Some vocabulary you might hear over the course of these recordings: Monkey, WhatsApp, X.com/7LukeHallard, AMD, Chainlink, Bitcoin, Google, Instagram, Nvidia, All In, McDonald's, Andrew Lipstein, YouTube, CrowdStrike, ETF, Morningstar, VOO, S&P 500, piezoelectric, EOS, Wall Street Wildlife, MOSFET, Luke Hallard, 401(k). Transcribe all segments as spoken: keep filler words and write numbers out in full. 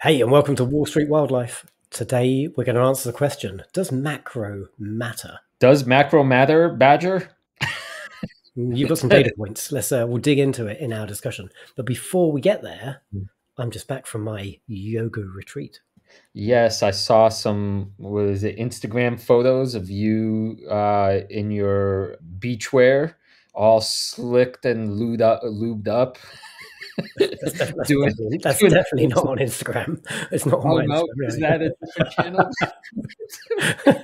Hey, and welcome to Wall Street Wildlife. Today, we're going to answer the question, does macro matter? Does macro matter, Badger? You've got some data points. Let's uh, we'll dig into it in our discussion. But before we get there, I'm just back from my yoga retreat. Yes, I saw some, what is it, Instagram photos of you uh, in your beachwear, all slicked and lubed up. Lubed up. That's, def that's, doing, definitely, that's doing definitely not on Instagram. It's not on oh, my no, Instagram. Is that a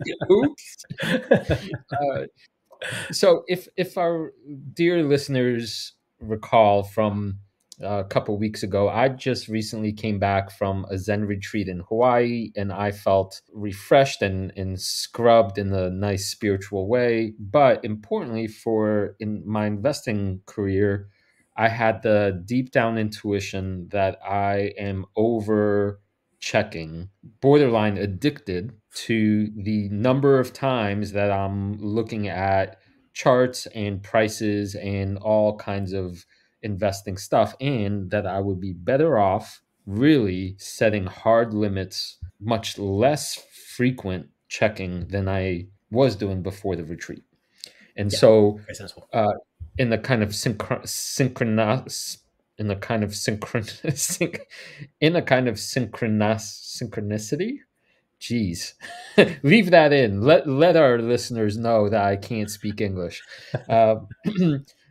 different channel? Oops. Uh, so if if our dear listeners recall from a couple of weeks ago, I just recently came back from a Zen retreat in Hawaii, and I felt refreshed and, and scrubbed in a nice spiritual way. But importantly, for in my investing career, I had the deep down intuition that I am over checking, borderline addicted to the number of times that I'm looking at charts and prices and all kinds of investing stuff, and that I would be better off really setting hard limits, much less frequent checking than I was doing before the retreat. And yeah, so uh, in the kind of synchron synchronous, in the kind of synchron in a kind of synchronous synchronicity, geez, leave that in. Let let our listeners know that I can't speak English. Uh,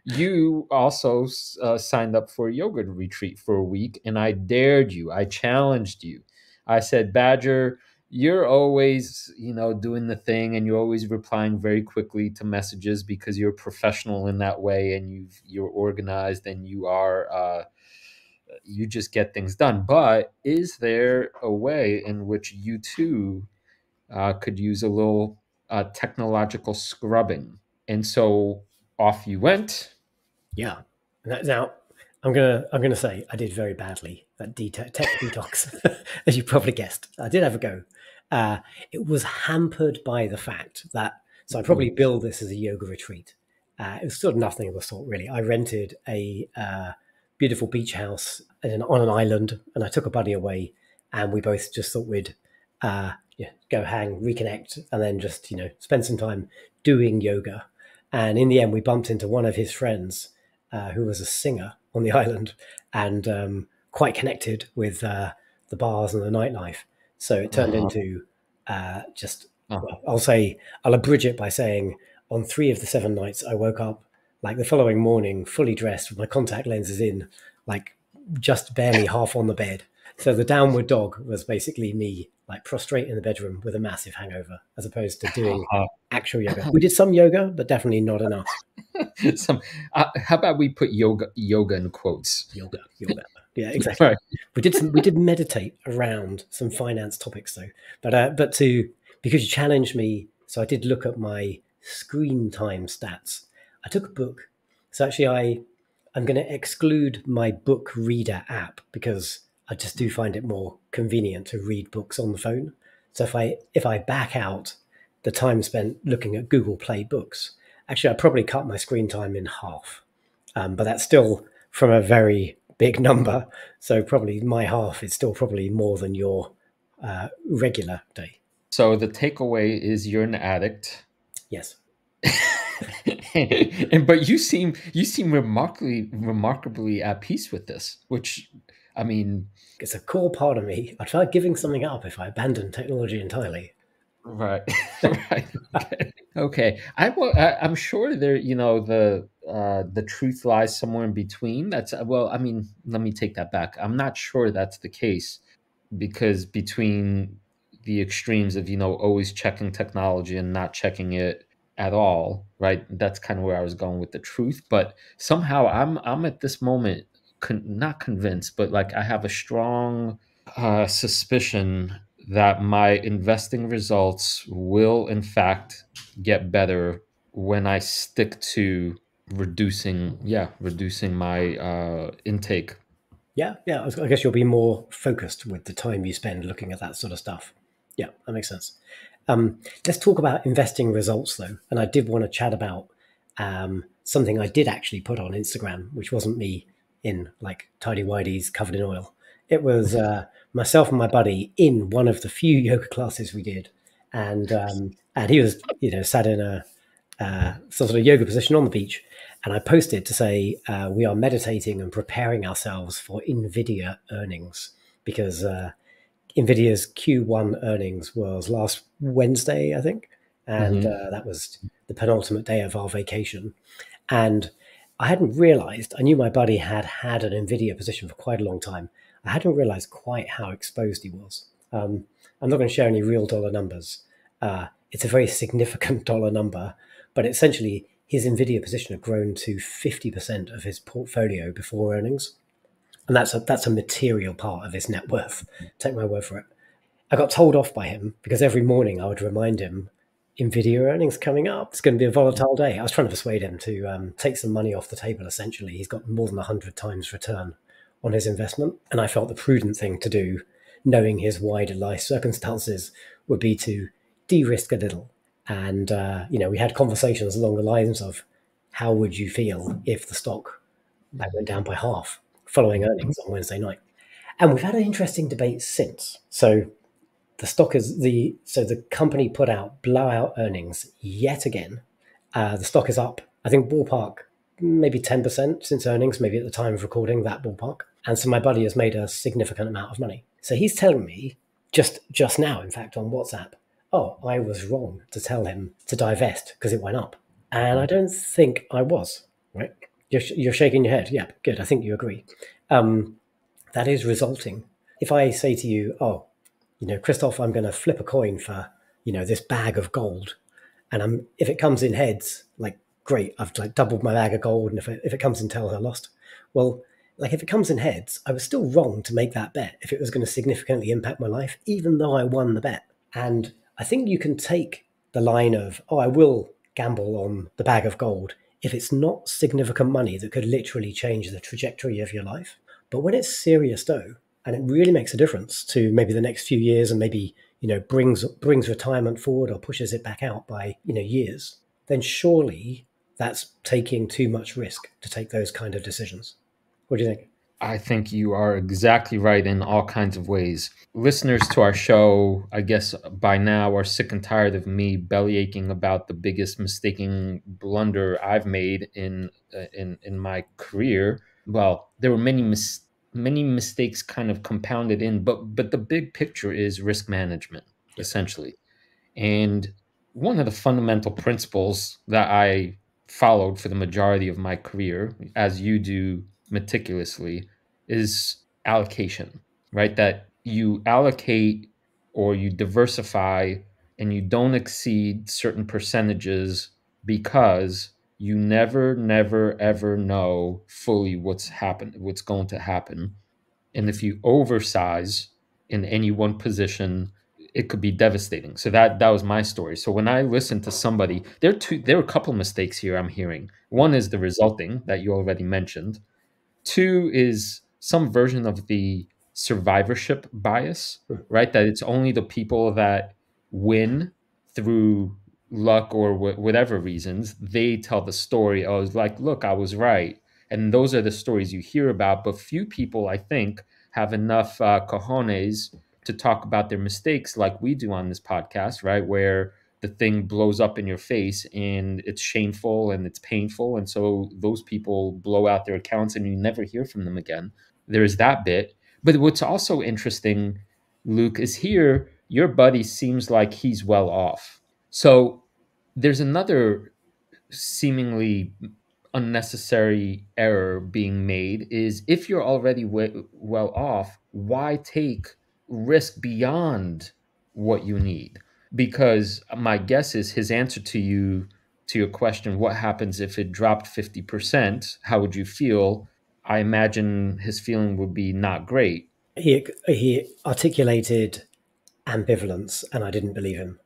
you also uh, signed up for a yoga retreat for a week, and I dared you. I challenged you. I said, Badger, you're always, you know, doing the thing, and you're always replying very quickly to messages because you're professional in that way, and you've, you're organized, and you are, uh, you just get things done. But is there a way in which you too uh, could use a little uh, technological scrubbing? And so off you went. Yeah. Now, I'm gonna I'm gonna say I did very badly at de tech detox, as you probably guessed. I did have a go. Uh, it was hampered by the fact that, so I probably billed this as a yoga retreat. Uh, it was sort of nothing of the sort, really. I rented a uh, beautiful beach house in an, on an island, and I took a buddy away, and we both just thought we'd uh, yeah, go hang, reconnect, and then just you know spend some time doing yoga. And in the end, we bumped into one of his friends uh, who was a singer on the island, and um, quite connected with uh, the bars and the nightlife. So it turned uh-huh. into uh, just, uh-huh. well, I'll say, I'll abridge it by saying on three of the seven nights I woke up like the following morning, fully dressed with my contact lenses in, like just barely half on the bed. So the downward dog was basically me like prostrate in the bedroom with a massive hangover, as opposed to doing uh-huh. actual yoga. We did some yoga, but definitely not enough. Some, uh, how about we put yoga, yoga in quotes? Yoga, yoga. Yeah, exactly. Right. We did some, we did meditate around some finance topics though, but uh, but to because you challenged me, so I did look at my screen time stats. I took a book, so actually I I'm going to exclude my book reader app because I just do find it more convenient to read books on the phone. So if I if I back out the time spent looking at Google Play Books, actually, I probably cut my screen time in half, um, but that's still from a very big number. So probably my half is still probably more than your uh, regular day. So the takeaway is you're an addict. Yes. and but you seem you seem remarkably remarkably at peace with this, which I mean, it's a core part of me. I'd try giving something up if I abandoned technology entirely. Right, right. Okay. okay. I, I, I'm sure there. You know, the uh, the truth lies somewhere in between. That's well. I mean, let me take that back. I'm not sure that's the case, because between the extremes of you know always checking technology and not checking it at all, right? That's kind of where I was going with the truth. But somehow I'm I'm at this moment con not convinced, but like I have a strong uh, suspicion that my investing results will, in fact, get better when I stick to reducing, yeah, reducing my uh, intake. Yeah, yeah. I guess you'll be more focused with the time you spend looking at that sort of stuff. Yeah, that makes sense. Um, let's talk about investing results, though. And I did want to chat about um, something I did actually put on Instagram, which wasn't me in like tidy-whities covered in oil. It was uh, myself and my buddy in one of the few yoga classes we did. And um, and he was, you know, sat in a uh, some sort of yoga position on the beach. And I posted to say, uh, we are meditating and preparing ourselves for Nvidia earnings, because uh, Nvidia's Q one earnings was last Wednesday, I think. And mm-hmm. uh, that was the penultimate day of our vacation. And I hadn't realized, I knew my buddy had had an Nvidia position for quite a long time. I hadn't realized quite how exposed he was. Um, I'm not going to share any real dollar numbers. Uh, it's a very significant dollar number, but essentially his Nvidia position had grown to fifty percent of his portfolio before earnings. And that's a, that's a material part of his net worth. Take my word for it. I got told off by him because every morning I would remind him, Nvidia earnings coming up. It's going to be a volatile day. I was trying to persuade him to um, take some money off the table, essentially. He's got more than one hundred times return on his investment. And I felt the prudent thing to do, knowing his wider life circumstances, would be to de-risk a little. And, uh, you know, we had conversations along the lines of, how would you feel if the stock went down by half following earnings on Wednesday night? And we've had an interesting debate since. So the stock is the, so the company put out blowout earnings yet again. Uh, the stock is up, I think ballpark, maybe ten percent since earnings, maybe at the time of recording, that ballpark. And so my buddy has made a significant amount of money. So he's telling me just just now, in fact, on WhatsApp, oh, I was wrong to tell him to divest because it went up. And I don't think I was, right? You're, sh you're shaking your head. Yeah, good. I think you agree. Um, that is resulting. If I say to you, oh, you know, Christoph, I'm going to flip a coin for, you know, this bag of gold. And I'm, if it comes in heads, like, great, I've like doubled my bag of gold. And if it, if it comes in tails, I lost. Well, like if it comes in heads, I was still wrong to make that bet if it was going to significantly impact my life, even though I won the bet. And I think you can take the line of, oh, I will gamble on the bag of gold if it's not significant money that could literally change the trajectory of your life. But when it's serious though, and it really makes a difference to maybe the next few years and maybe, you know, brings, brings retirement forward or pushes it back out by, you know, years, then surely that's taking too much risk to take those kind of decisions. What do you think? I think you are exactly right in all kinds of ways. Listeners to our show, I guess by now, are sick and tired of me bellyaching about the biggest mistaken blunder I've made in uh, in in my career. Well, there were many mis many mistakes kind of compounded in, but but the big picture is risk management, essentially. And one of the fundamental principles that I followed for the majority of my career, as you do meticulously, is allocation, right? That you allocate or you diversify and you don't exceed certain percentages because you never, never, ever know fully what's happened, what's going to happen. And if you oversize in any one position, it could be devastating. So that, that was my story. So when I listened to somebody, there are two, there are a couple of mistakes here I'm hearing. One is the resulting that you already mentioned. Two is some version of the survivorship bias, right? That it's only the people that win through luck or wh whatever reasons, they tell the story. I was like, look, I was right. And those are the stories you hear about. But few people, I think, have enough uh, cojones to talk about their mistakes like we do on this podcast, right? Where the thing blows up in your face and it's shameful and it's painful. And so those people blow out their accounts and you never hear from them again. There is that bit. But what's also interesting, Luke, is here, your buddy seems like he's well off. So there's another seemingly unnecessary error being made, is if you're already we- well off, why take risk beyond what you need? Because my guess is his answer to you, to your question, what happens if it dropped fifty percent? How would you feel? I imagine his feeling would be not great. He, he articulated ambivalence and I didn't believe him.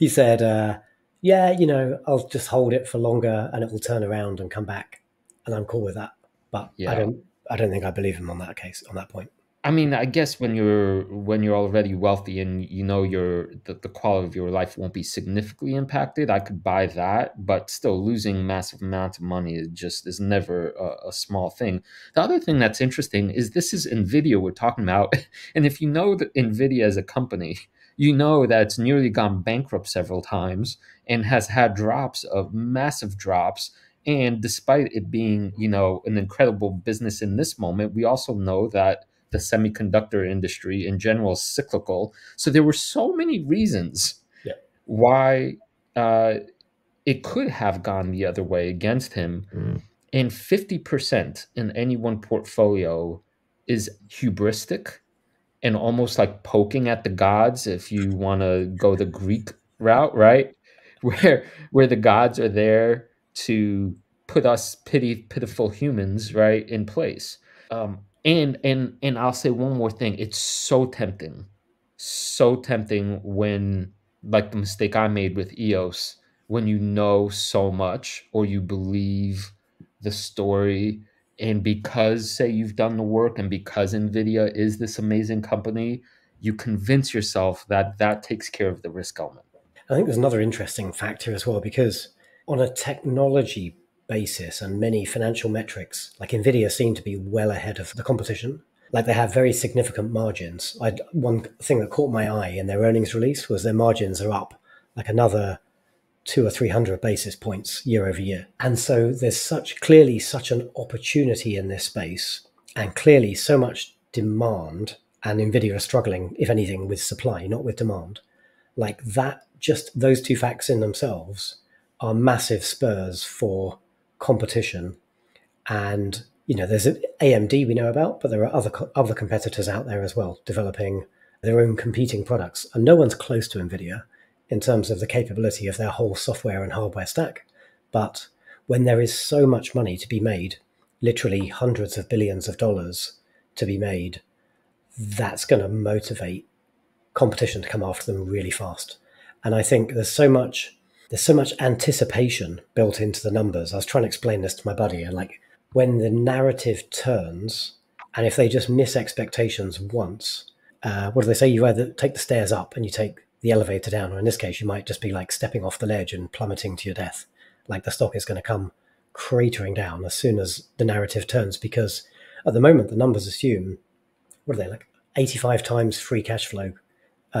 He said, uh, yeah, you know, I'll just hold it for longer and it will turn around and come back. And I'm cool with that. But yeah. I don't, I don't think I believe him on that case, on that point. I mean, I guess when you're when you're already wealthy and you know your the, the quality of your life won't be significantly impacted, I could buy that. But still, losing massive amounts of money is just is never a, a small thing. The other thing that's interesting is this is Nvidia we're talking about, and if you know that Nvidia as a company, you know that it's nearly gone bankrupt several times and has had drops of massive drops. And despite it being, you know, an incredible business in this moment, we also know that the semiconductor industry in general is cyclical. So there were so many reasons yeah. why uh, it could have gone the other way against him. Mm. And fifty percent in any one portfolio is hubristic and almost like poking at the gods, if you want to go the Greek route, right? Where, where the gods are there to put us pity, pitiful humans, right, in place. Um, And and and I'll say one more thing. It's so tempting, so tempting when, like the mistake I made with E O S, when you know so much or you believe the story, and because, say, you've done the work and because Nvidia is this amazing company, you convince yourself that that takes care of the risk element. I think there's another interesting factor as well, because on a technology basis, basis and many financial metrics, like Nvidia seem to be well ahead of the competition. Like they have very significant margins. I'd, one thing that caught my eye in their earnings release was their margins are up like another two or three hundred basis points year over year. And so there's such clearly such an opportunity in this space, and clearly so much demand. And Nvidia are struggling, if anything, with supply, not with demand. Like that, just those two facts in themselves are massive spurs for competition. And you know, there's an A M D we know about, but there are other co other competitors out there as well developing their own competing products, and no one's close to Nvidia in terms of the capability of their whole software and hardware stack. But when there is so much money to be made, literally hundreds of billions of dollars to be made, that's going to motivate competition to come after them really fast. And I think there's so much There's so much anticipation built into the numbers. I was trying to explain this to my buddy, and like when the narrative turns, and if they just miss expectations once, uh, what do they say? You either take the stairs up and you take the elevator down, or in this case, you might just be like stepping off the ledge and plummeting to your death. Like the stock is going to come cratering down as soon as the narrative turns, because at the moment, the numbers assume, what are they, like eighty-five times free cash flow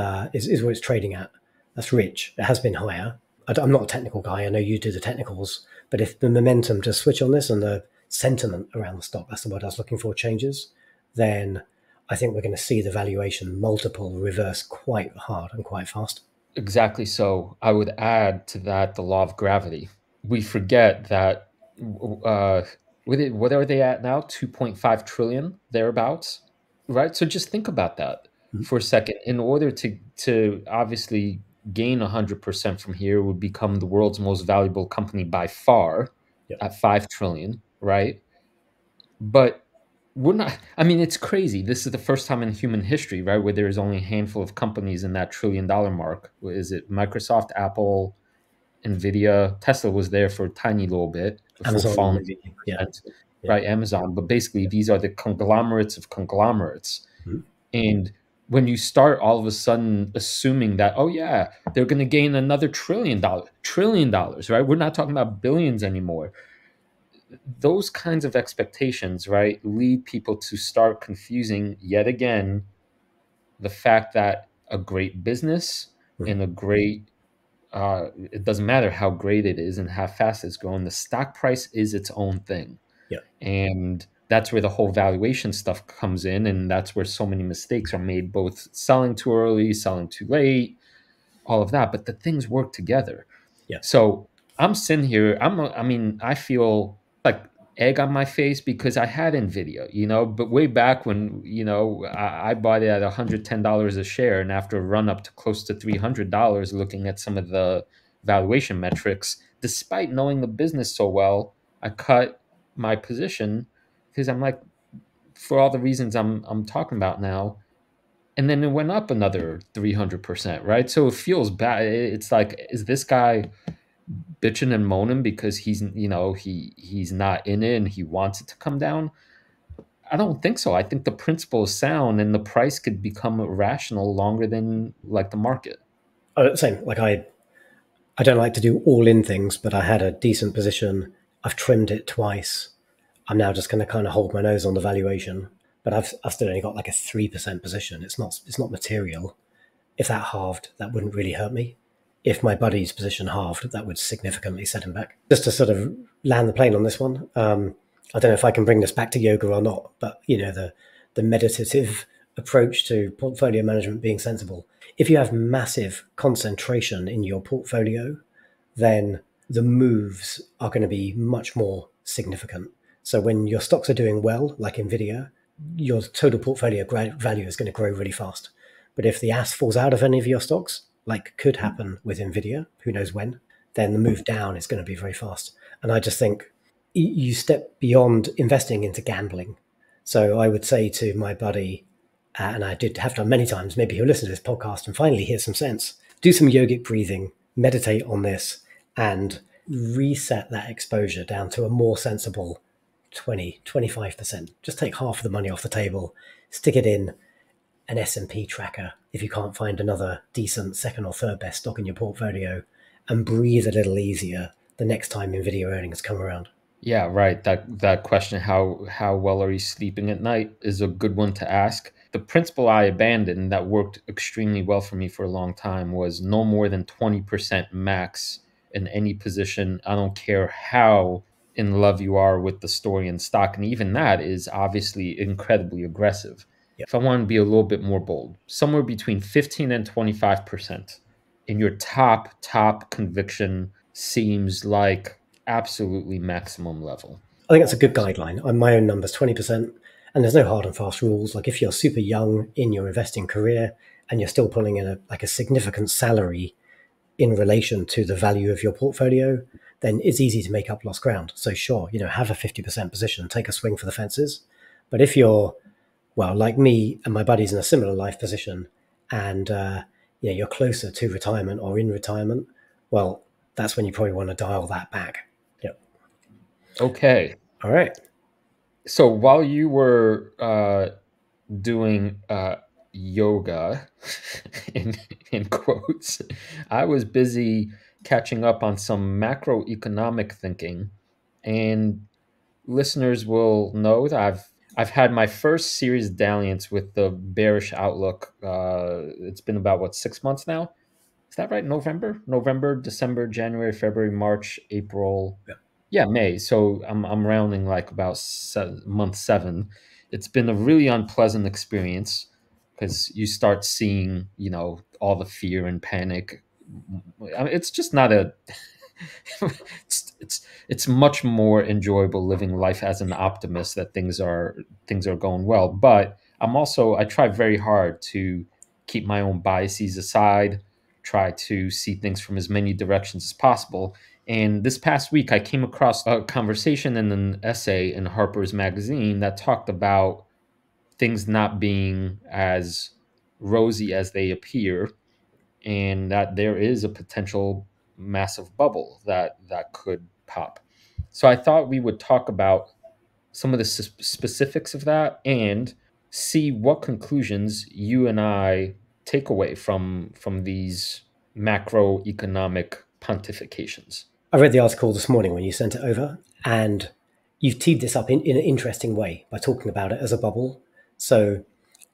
uh, is, is what it's trading at. That's rich. It has been higher. I'm not a technical guy. I know you do the technicals, but if the momentum to switch on this and the sentiment around the stock, that's the word I was looking for, changes, then I think we're going to see the valuation multiple reverse quite hard and quite fast. Exactly. So I would add to that the law of gravity. We forget that, uh, what are they at now? two point five trillion thereabouts, right? So just think about that mm-hmm. for a second. In order to, to obviously gain one hundred percent from here, would become the world's most valuable company by far yep. at five trillion, right? But we're not, I mean, it's crazy. This is the first time in human history, right, where there is only a handful of companies in that trillion dollar mark. Is it Microsoft, Apple, Nvidia? Tesla was there for a tiny little bit. Amazon, falling, yeah. Right, yeah. Amazon. But basically, these are the conglomerates of conglomerates. Mm-hmm. And when you start all of a sudden assuming that, oh yeah, they're going to gain another trillion dollars, trillion dollars, right? We're not talking about billions anymore. Those kinds of expectations, right, lead people to start confusing yet again the fact that a great business and a great, uh, it doesn't matter how great it is and how fast it's growing, the stock price is its own thing. Yeah. And that's where the whole valuation stuff comes in. And that's where so many mistakes are made, both selling too early, selling too late, all of that. But the things work together. Yeah. So I'm sitting here. I'm, I mean, I feel like egg on my face because I had Nvidia, you know, but way back when, you know, I, I bought it at one hundred ten dollars a share. And after a run up to close to three hundred dollars, looking at some of the valuation metrics, despite knowing the business so well, I cut my position. Because I'm like, for all the reasons I'm I'm talking about now, and then it went up another three hundred percent, right? So it feels bad. It's like, is this guy bitching and moaning because he's, you know, he he's not in it and he wants it to come down? I don't think so. I think the principle is sound and the price could become rational longer than like the market. Oh, same. Like I, I don't like to do all in things, but I had a decent position. I've trimmed it twice. I'm now just going to kind of hold my nose on the valuation, but I've, I've still only got like a three percent position. It's not, it's not material. If that halved, that wouldn't really hurt me. If my buddy's position halved, that would significantly set him back. Just to sort of land the plane on this one. Um, I don't know if I can bring this back to yoga or not, but you know, the, the meditative approach to portfolio management being sensible. If you have massive concentration in your portfolio, then the moves are going to be much more significant. So when your stocks are doing well, like Nvidia, your total portfolio value is going to grow really fast. But if the ass falls out of any of your stocks, like could happen with Nvidia, who knows when, then the move down is going to be very fast. And I just think you step beyond investing into gambling. So I would say to my buddy, uh, and I did have done many times, maybe he'll listen to this podcast and finally hear some sense, do some yogic breathing, meditate on this, and reset that exposure down to a more sensible twenty, twenty-five percent. Just take half the money off the table, stick it in an S and P tracker if you can't find another decent second or third best stock in your portfolio, and breathe a little easier the next time Nvidia earnings come around. Yeah, right. That that question, how how well are you sleeping at night, is a good one to ask. The principle I abandoned that worked extremely well for me for a long time was no more than twenty percent max in any position. I don't care how in love you are with the story and stock. And even that is obviously incredibly aggressive. Yep. If I want to be a little bit more bold, somewhere between fifteen and twenty-five percent in your top, top conviction seems like absolutely maximum level. I think that's a good guideline. On my own numbers, twenty percent. And there's no hard and fast rules. Like if you're super young in your investing career and you're still pulling in a, like a significant salary in relation to the value of your portfolio, then it's easy to make up lost ground. So sure, you know, have a fifty percent position, take a swing for the fences. But if you're, well, like me and my buddies in a similar life position, and uh, you know, you're closer to retirement or in retirement, well, that's when you probably want to dial that back. Yep. Okay. All right. So while you were uh, doing uh, yoga, in, in quotes, I was busy catching up on some macroeconomic thinking, and listeners will know that I've I've had my first serious dalliance with the bearish outlook. Uh, it's been about, what, six months now? Is that right? November? November, December, January, February, March, April. Yeah, yeah May. So I'm, I'm rounding like about seven, month seven. It's been a really unpleasant experience because you start seeing, you know, all the fear and panic. I mean, it's just not a... it's, it's it's much more enjoyable living life as an optimist that things are things are going well. But I'm also, I try very hard to keep my own biases aside, try to see things from as many directions as possible. And this past week, I came across a conversation and an essay in Harper's Magazine that talked about things not being as rosy as they appear, and that there is a potential massive bubble that that could pop. So I thought we would talk about some of the specifics of that and see what conclusions you and I take away from from these macroeconomic pontifications. I read the article this morning when you sent it over, and you've teed this up in, in an interesting way by talking about it as a bubble. So,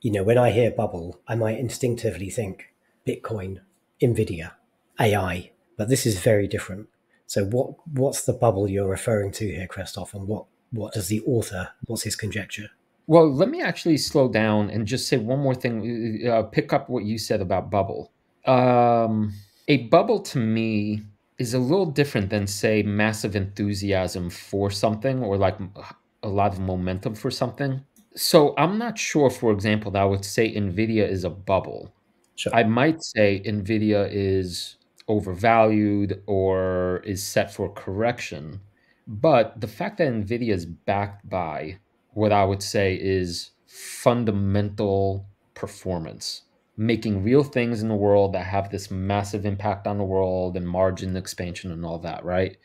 you know, when I hear bubble, I might instinctively think Bitcoin, Nvidia, A I. But this is very different. So what what's the bubble you're referring to here, Christoph, and what, what does the author, what's his conjecture? Well, let me actually slow down and just say one more thing, uh, pick up what you said about bubble. Um, a bubble to me is a little different than, say, massive enthusiasm for something or like a lot of momentum for something. So I'm not sure, for example, that I would say Nvidia is a bubble. Sure. I might say Nvidia is overvalued or is set for correction. But the fact that Nvidia is backed by what I would say is fundamental performance, making real things in the world that have this massive impact on the world and margin expansion and all that, right?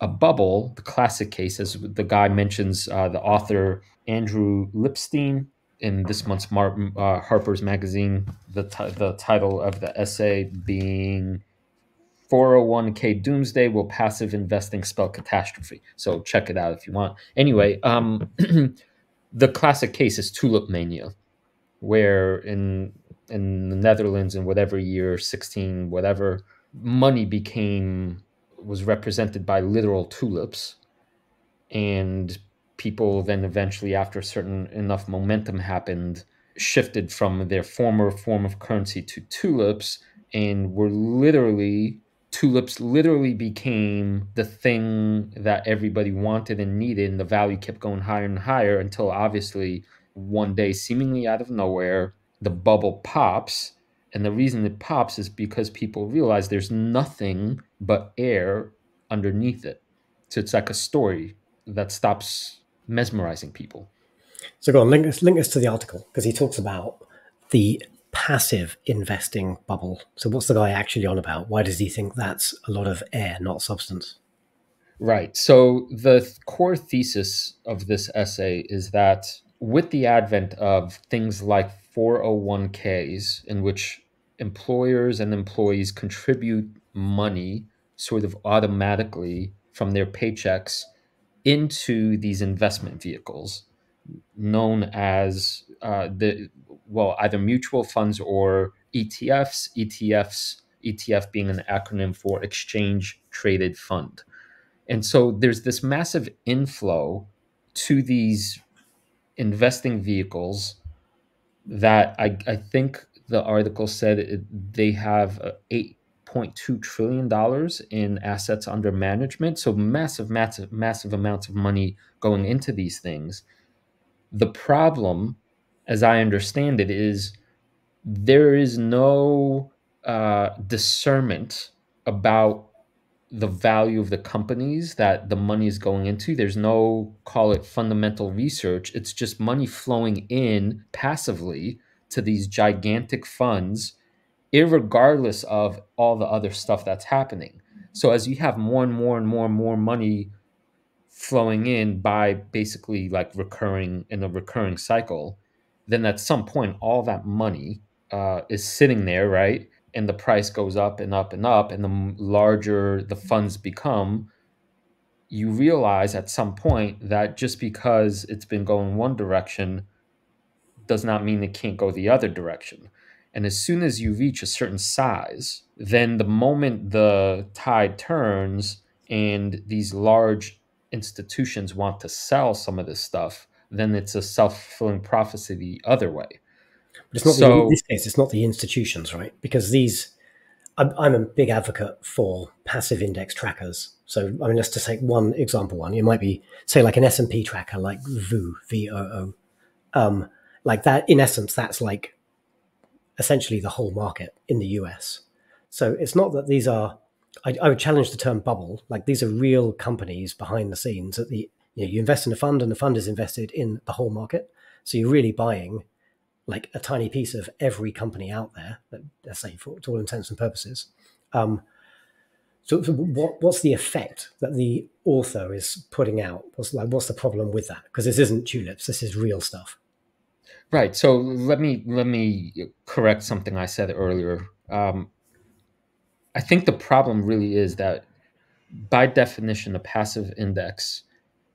a bubble, the classic case, as the guy mentions, uh, the author Andrew Lipstein in this month's Mar uh, Harper's Magazine, the, the title of the essay being four oh one K Doomsday, Will Passive Investing Spell Catastrophe? So check it out if you want. Anyway, um, the classic case is tulip mania, where in in the Netherlands in whatever year, sixteen, whatever, money became, was represented by literal tulips. And people then eventually, after certain enough momentum happened, shifted from their former form of currency to tulips, and were literally, tulips literally became the thing that everybody wanted and needed, and the value kept going higher and higher until obviously one day, seemingly out of nowhere, the bubble pops. And the reason it pops is because people realize there's nothing but air underneath it. So it's like a story that stops mesmerizing people. So go on, link us, link us to the article, because he talks about the passive investing bubble. So what's the guy actually on about? Why does he think that's a lot of air, not substance? Right. So the core thesis of this essay is that with the advent of things like four oh one Ks, in which employers and employees contribute money sort of automatically from their paychecks into these investment vehicles known as uh, the, well, either mutual funds or E T Fs, E T Fs, E T F being an acronym for exchange traded fund. And so there's this massive inflow to these investing vehicles that I, I think the article said it, they have eight point two trillion dollars in assets under management. So massive, massive, massive amounts of money going into these things. The problem, as I understand it, is there is no uh, discernment about the value of the companies that the money is going into. There's no, call it fundamental research. It's just money flowing in passively to these gigantic funds, irregardless of all the other stuff that's happening. So as you have more and more and more and more money flowing in by basically like recurring in a recurring cycle, then at some point, all that money uh, is sitting there, right? And the price goes up and up and up, and the larger the funds become, you realize at some point that just because it's been going one direction does not mean it can't go the other direction. And as soon as you reach a certain size, then the moment the tide turns and these large institutions want to sell some of this stuff, then it's a self-fulfilling prophecy the other way. But it's not so, the, in this case, it's not the institutions, right? Because these, I'm, I'm a big advocate for passive index trackers. So I mean, let's just take one example one. It might be, say, like an S and P tracker, like V O O, V O O. Um, like that, in essence, that's like essentially the whole market in the U S. So it's not that these are, I, I would challenge the term bubble. Like these are real companies behind the scenes at the, you know, you invest in a fund and the fund is invested in the whole market. So you're really buying like a tiny piece of every company out there, let's say for to all intents and purposes. Um, so so what, what's the effect that the author is putting out? What's, like, what's the problem with that? Because this isn't tulips, this is real stuff. Right, so let me, let me correct something I said earlier. Um, I think the problem really is that by definition, a passive index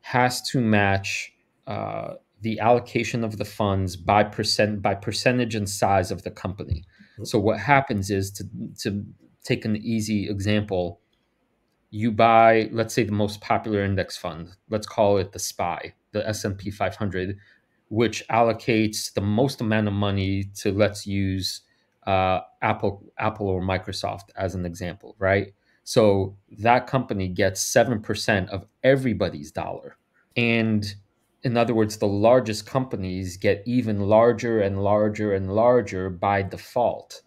has to match uh, the allocation of the funds by percent, by percentage and size of the company. So what happens is, to, to take an easy example, you buy, let's say, the most popular index fund, let's call it the S P Y, the S and P five hundred, which allocates the most amount of money to, let's use uh, Apple, Apple or Microsoft as an example, right? So that company gets seven percent of everybody's dollar. And in other words, the largest companies get even larger and larger and larger by default.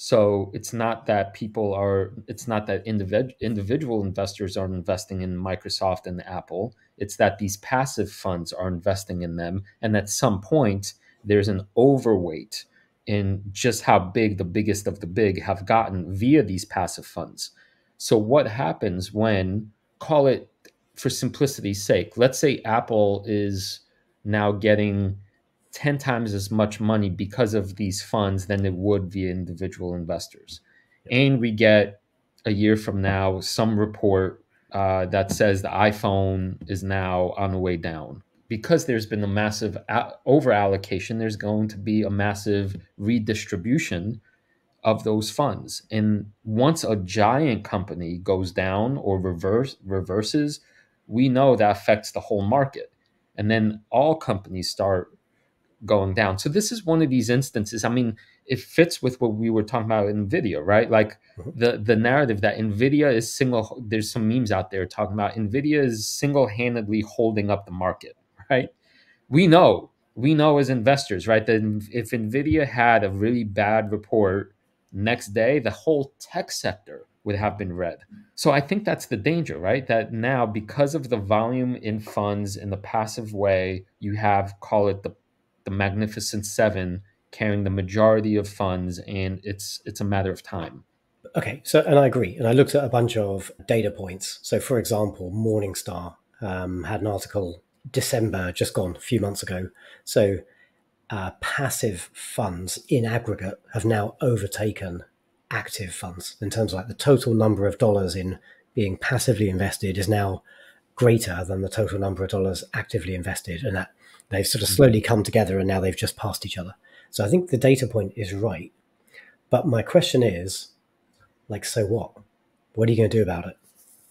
So it's not that people are, it's not that individ, individual investors are investing in Microsoft and Apple. It's that these passive funds are investing in them. And at some point, there's an overweight in just how big the biggest of the big have gotten via these passive funds. So what happens when call it, for simplicity's sake, let's say Apple is now getting ten times as much money because of these funds than it would via individual investors. And we get a year from now some report uh, that says the iPhone is now on the way down. Because there's been a massive over allocation, there's going to be a massive redistribution of those funds. And once a giant company goes down or reverse, reverses, we know that affects the whole market. And then all companies start going down. So this is one of these instances. I mean, it fits with what we were talking about in NVIDIA, right? Like mm-hmm. the, the narrative that NVIDIA is single, there's some memes out there talking about NVIDIA is single-handedly holding up the market, right? We know, we know as investors, right? That if NVIDIA had a really bad report next day, the whole tech sector would have been red. So I think that's the danger, right? That now, because of the volume in funds in the passive way, you have, call it the the Magnificent Seven carrying the majority of funds, and it's it's a matter of time. Okay, so, and I agree. And I looked at a bunch of data points. So for example, Morningstar um, had an article December, just gone, a few months ago. So uh, passive funds in aggregate have now overtaken active funds in terms of like the total number of dollars in being passively invested is now greater than the total number of dollars actively invested, and that they've sort of slowly come together and now they've just passed each other. So I think the data point is right. But my question is, like, so what? What are you going to do about it?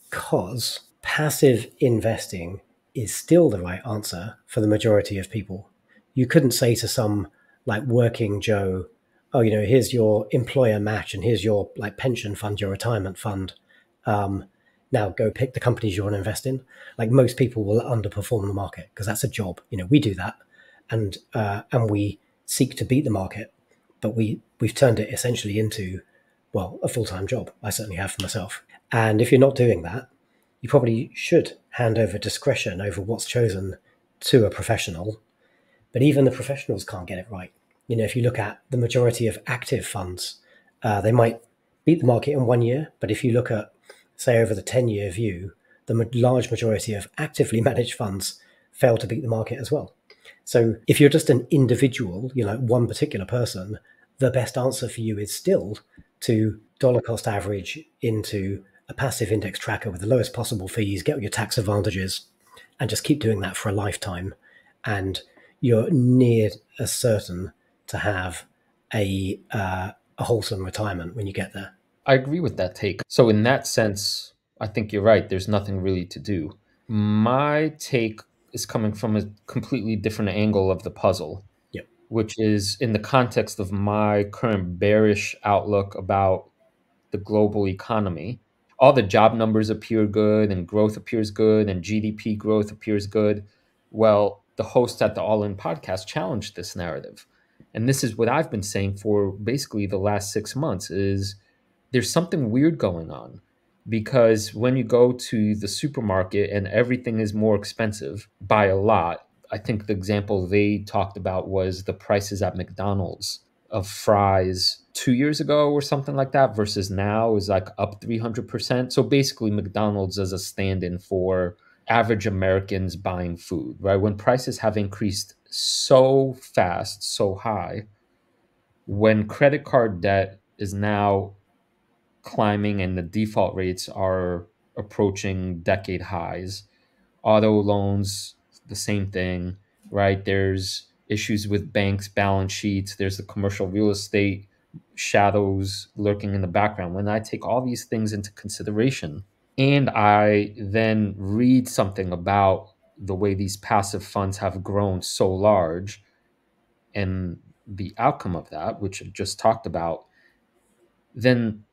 Because passive investing is still the right answer for the majority of people. You couldn't say to some like working Joe, oh, you know, here's your employer match and here's your like pension fund, your retirement fund. Um, now go pick the companies you want to invest in. Like most people will underperform the market because that's a job. You know, we do that, and uh, and we seek to beat the market, but we we've turned it essentially into, well, a full-time job. I certainly have for myself. And if you're not doing that, you probably should hand over discretion over what's chosen to a professional. But even the professionals can't get it right. You know, if you look at the majority of active funds, uh, they might beat the market in one year. But if you look at, say, over the ten-year view, the large majority of actively managed funds fail to beat the market as well. So if you're just an individual, you know, one particular person, the best answer for you is still to dollar cost average into a passive index tracker with the lowest possible fees, get your tax advantages, and just keep doing that for a lifetime. And you're near as certain to have a, uh, a wholesome retirement when you get there. I agree with that take. So in that sense, I think you're right. There's nothing really to do. My take is coming from a completely different angle of the puzzle, yep. which is in the context of my current bearish outlook about the global economy. All the job numbers appear good and growth appears good and G D P growth appears good. Well, the hosts at the All In podcast challenged this narrative. And this is what I've been saying for basically the last six months is there's something weird going on, because when you go to the supermarket and everything is more expensive by a lot, I think the example they talked about was the prices at McDonald's of fries two years ago or something like that versus now is like up three hundred percent. So basically McDonald's is a stand-in for average Americans buying food, right? When prices have increased so fast, so high, when credit card debt is now climbing and the default rates are approaching decade highs, auto loans, the same thing, right? There's issues with banks' balance sheets. There's the commercial real estate shadows lurking in the background. When I take all these things into consideration and I then read something about the way these passive funds have grown so large and the outcome of that, which I just talked about, then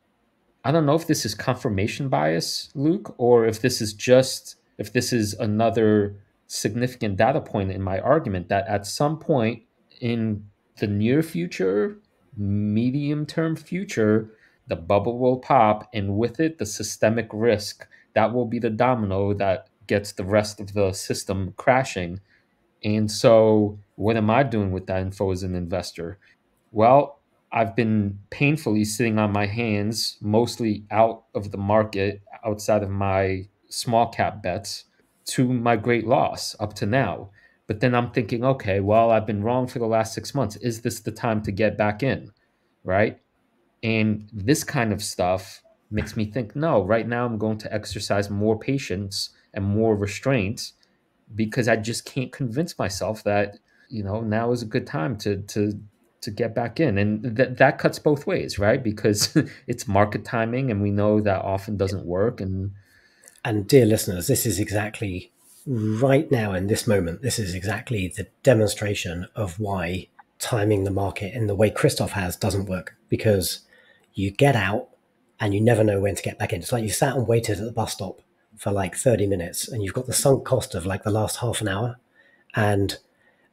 I don't know if this is confirmation bias, Luke, or if this is just, if this is another significant data point in my argument that at some point in the near future, medium term future, the bubble will pop, and with it, the systemic risk. That will be the domino that gets the rest of the system crashing. And so what am I doing with that info as an investor? Well, I've been painfully sitting on my hands, mostly out of the market, outside of my small cap bets to my great loss up to now. But then I'm thinking, okay, well, I've been wrong for the last six months. Is this the time to get back in, right? And this kind of stuff makes me think, no, right now I'm going to exercise more patience and more restraint because I just can't convince myself that, you know, now is a good time to to to get back in. And that that cuts both ways, right? Because it's market timing and we know that often doesn't work. And and dear listeners, this is exactly right now in this moment, this is exactly the demonstration of why timing the market in the way Christoph has doesn't work, because you get out and you never know when to get back in. It's like you sat and waited at the bus stop for like thirty minutes and you've got the sunk cost of like the last half an hour, and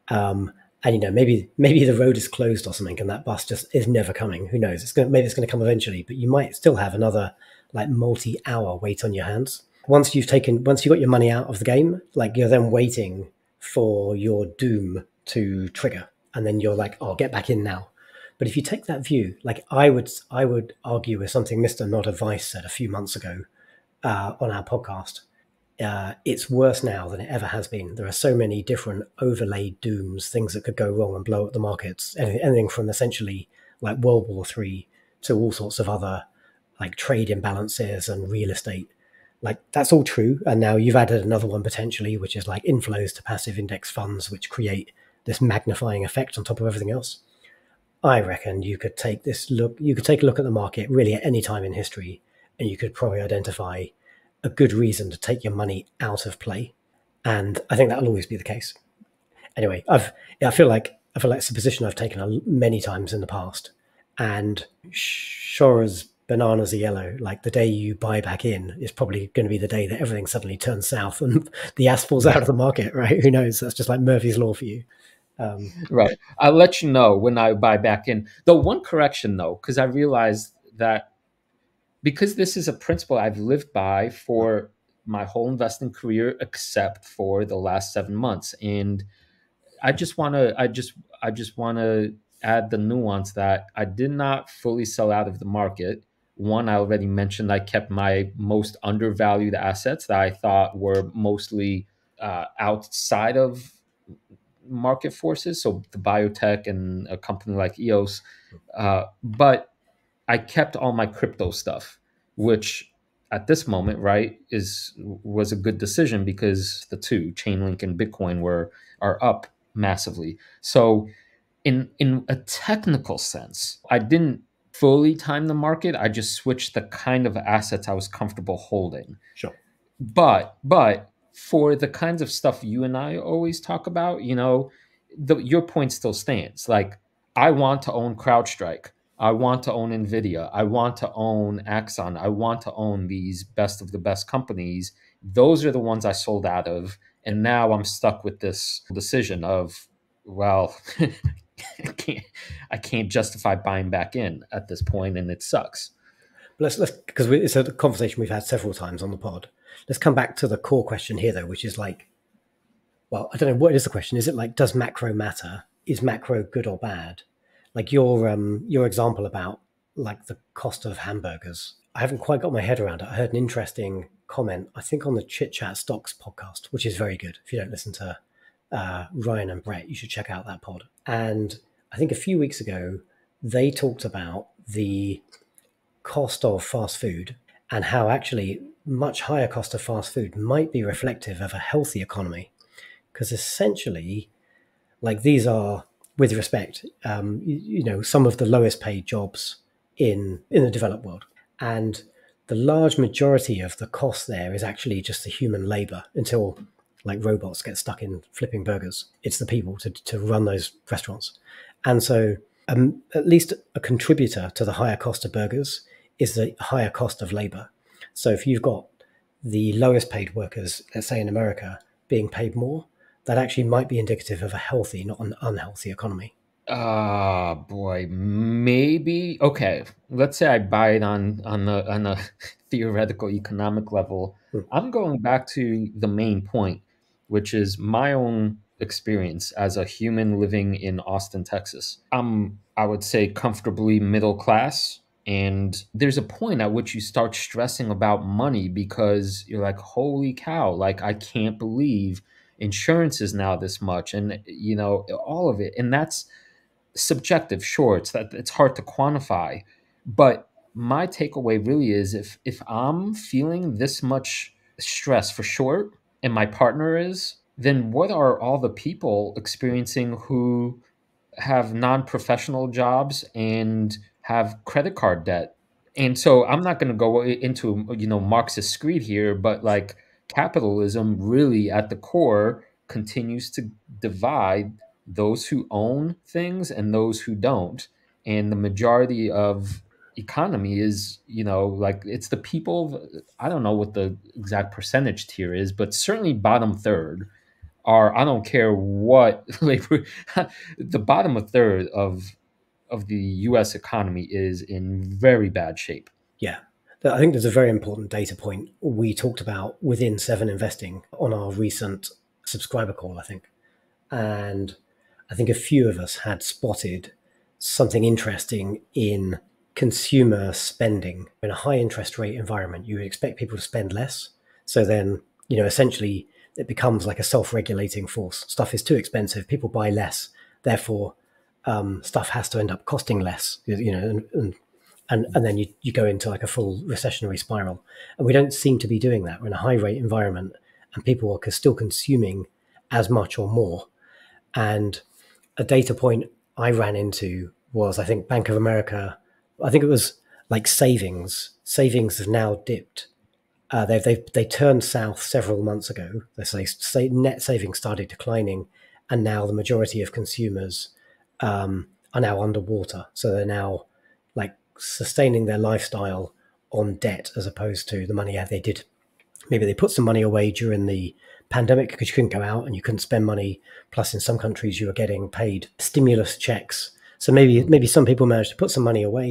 um and you know, maybe maybe the road is closed or something and that bus just is never coming. Who knows? It's gonna, maybe it's going to come eventually, but you might still have another like multi-hour wait on your hands. Once you've taken, once you've got your money out of the game, like you're then waiting for your doom to trigger, and then you're like, "Oh, get back in now." But if you take that view, like I would, I would argue with something Mister Not Advice said a few months ago uh, on our podcast. Uh, it's worse now than it ever has been. There are so many different overlaid dooms, things that could go wrong and blow up the markets. Anything from essentially like World War Three to all sorts of other like trade imbalances and real estate. Like that's all true. And now you've added another one potentially, which is like inflows to passive index funds, which create this magnifying effect on top of everything else. I reckon you could take this look, you could take a look at the market really at any time in history, and you could probably identify a good reason to take your money out of play. And I think that'll always be the case. Anyway, I've, I feel like, I feel like it's a position I've taken many times in the past, and sure as bananas are yellow, like the day you buy back in is probably going to be the day that everything suddenly turns south and the ass falls out of the market, right? Who knows? That's just like Murphy's Law for you. Um, right. I'll let you know when I buy back in. The one correction though, because I realized that because this is a principle I've lived by for my whole investing career, except for the last seven months. And I just want to, I just, I just want to add the nuance that I did not fully sell out of the market. One, I already mentioned I kept my most undervalued assets that I thought were mostly uh, outside of market forces, so the biotech and a company like E O S. Uh, but I kept all my crypto stuff, which at this moment, right, is was a good decision because the two, Chainlink and Bitcoin, were are up massively. So in in a technical sense, I didn't fully time the market. I just switched the kind of assets I was comfortable holding. Sure. But but for the kinds of stuff you and I always talk about, you know, the, your point still stands. Like, I want to own CrowdStrike. I want to own Nvidia. I want to own Axon. I want to own these best of the best companies. Those are the ones I sold out of. And now I'm stuck with this decision of, well, I can't, I can't justify buying back in at this point, and it sucks. Let's, let's, because it's a conversation we've had several times on the pod. Let's come back to the core question here, though, which is like, well, I don't know, what is the question? Is it like, does macro matter? Is macro good or bad? Like your um, your example about like the cost of hamburgers, I haven't quite got my head around it. I heard an interesting comment, I think, on the Chit Chat Stocks podcast, which is very good. If you don't listen to Uh, Ryan and Brett, you should check out that pod. And I think a few weeks ago, they talked about the cost of fast food and how actually much higher cost of fast food might be reflective of a healthy economy. Because essentially, like these are, with respect, um, you, you know, some of the lowest paid jobs in, in the developed world. And the large majority of the cost there is actually just the human labor until like robots get stuck in flipping burgers. It's the people to, to run those restaurants. And so um, at least a contributor to the higher cost of burgers is the higher cost of labor. So if you've got the lowest paid workers, let's say in America, being paid more, that actually might be indicative of a healthy, not an unhealthy economy. Ah, uh, boy, maybe. Okay, let's say I buy it on on a, on a theoretical economic level. Mm. I'm going back to the main point, which is my own experience as a human living in Austin, Texas. I'm, I would say, comfortably middle class, And there's a point at which you start stressing about money because you're like, holy cow, like, I can't believe insurance is now this much. And, you know, all of it. And that's subjective. Sure, it's that it's hard to quantify. But my takeaway really is if if I'm feeling this much stress for short and my partner is, then what are all the people experiencing who have non-professional jobs and have credit card debt? And so I'm not going to go into, you know, Marxist screed here, but like capitalism really at the core continues to divide those who own things and those who don't. And the majority of economy is, you know, like it's the people, I don't know what the exact percentage tier is, but certainly bottom third are, I don't care what labor, the bottom a third of of the U S economy is in very bad shape. Yeah, I think there's a very important data point we talked about within Seven Investing on our recent subscriber call, I think. And I think a few of us had spotted something interesting in consumer spending. In a high interest rate environment, you would expect people to spend less. So then, you know, essentially it becomes like a self-regulating force. Stuff is too expensive, people buy less, therefore Um, stuff has to end up costing less, you know, and and, and, and then you, you go into like a full recessionary spiral. And we don't seem to be doing that. We're in a high rate environment and people are still consuming as much or more. And a data point I ran into was, I think Bank of America, I think it was like savings. Savings have now dipped. Uh, they've, they've, they turned south several months ago. They say, say net savings started declining and now the majority of consumers Um, are now underwater. So they're now like sustaining their lifestyle on debt as opposed to the money they did. Maybe they put some money away during the pandemic because you couldn't go out and you couldn't spend money. Plus in some countries you were getting paid stimulus checks. So maybe maybe some people managed to put some money away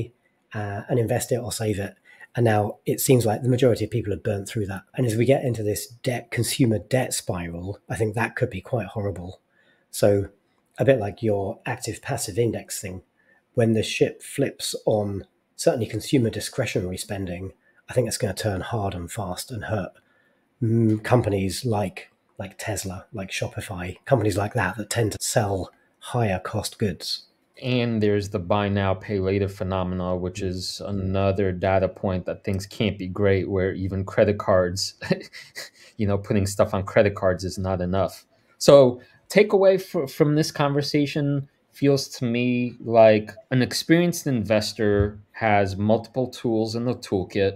uh, and invest it or save it. And now it seems like the majority of people have burnt through that. And as we get into this debt, consumer debt spiral, I think that could be quite horrible. So a bit like your active passive index thing, when the ship flips on certainly consumer discretionary spending, I think it's going to turn hard and fast and hurt mm, companies like like Tesla, like Shopify, companies like that that tend to sell higher cost goods. And there's the buy now, pay later phenomena, which is another data point that things can't be great, where even credit cards, you know, putting stuff on credit cards is not enough. So takeaway for, from this conversation feels to me like an experienced investor has multiple tools in the toolkit.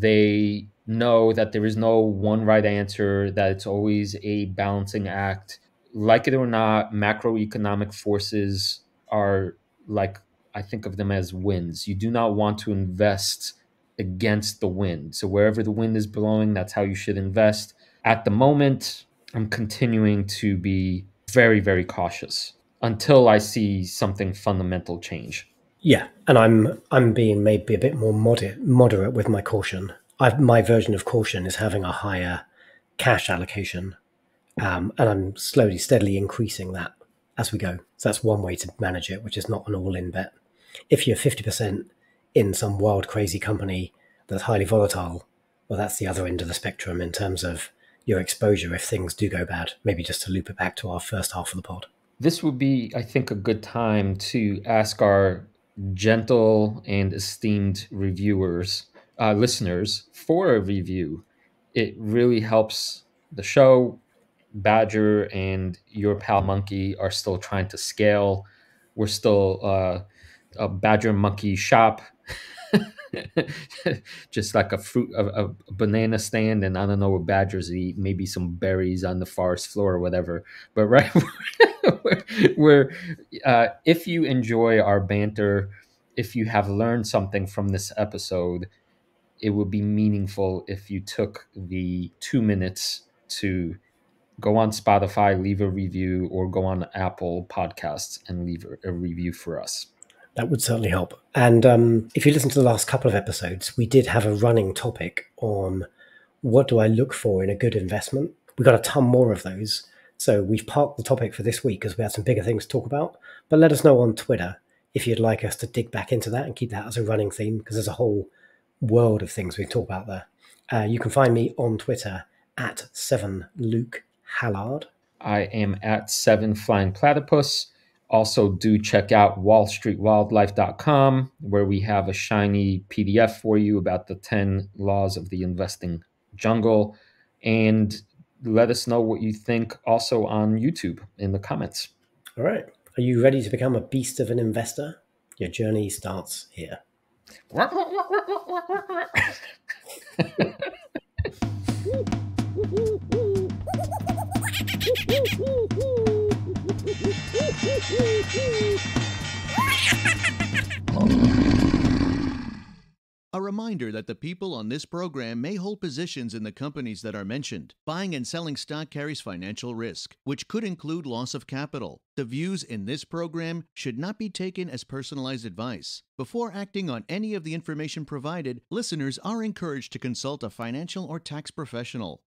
They know that there is no one right answer, that it's always a balancing act. Like it or not, macroeconomic forces are like, I think of them as winds. You do not want to invest against the wind. So wherever the wind is blowing, that's how you should invest. At the moment, I'm continuing to be very, very cautious until I see something fundamental change. Yeah, and I'm I'm being maybe a bit more moderate, moderate with my caution. I've, my version of caution is having a higher cash allocation, um, and I'm slowly, steadily increasing that as we go. So that's one way to manage it, which is not an all-in bet. If you're fifty percent in some wild, crazy company that's highly volatile, well, that's the other end of the spectrum in terms of your exposure if things do go bad, maybe just to loop it back to our first half of the pod. This would be, I think, a good time to ask our gentle and esteemed reviewers, uh, listeners, for a review. It really helps the show. Badger and your pal Monkey are still trying to scale. We're still uh, a Badger Monkey shop. Just like a fruit, a, a banana stand, and I don't know what badgers eat, maybe some berries on the forest floor or whatever. But right, we're, we're uh, if you enjoy our banter, if you have learned something from this episode, it would be meaningful if you took the two minutes to go on Spotify, leave a review, or go on Apple Podcasts and leave a review for us. That would certainly help. And um, if you listen to the last couple of episodes, we did have a running topic on what do I look for in a good investment. We got a ton more of those. So we've parked the topic for this week because we had some bigger things to talk about. But let us know on Twitter if you'd like us to dig back into that and keep that as a running theme, because there's a whole world of things we talk about there. Uh, you can find me on Twitter at seven Luke Hallard. I am at seven Flying Platypus. Also, do check out wall street wildlife dot com, where we have a shiny P D F for you about the ten laws of the investing jungle. And let us know what you think also on YouTube in the comments. All right. Are you ready to become a beast of an investor? Your journey starts here. A reminder that the people on this program may hold positions in the companies that are mentioned. Buying and selling stock carries financial risk, which could include loss of capital. The views in this program should not be taken as personalized advice. Before acting on any of the information provided, listeners are encouraged to consult a financial or tax professional.